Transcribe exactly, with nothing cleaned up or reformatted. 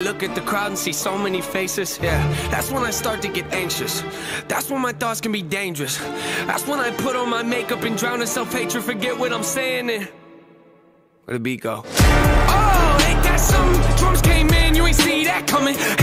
Look at the crowd and see so many faces, yeah. That's when I start to get anxious. That's when my thoughts can be dangerous. That's when I put on my makeup and drown in self-hatred. Forget what I'm saying and... where'd the beat go? Oh, ain't that something? Drums came in, you ain't see that coming.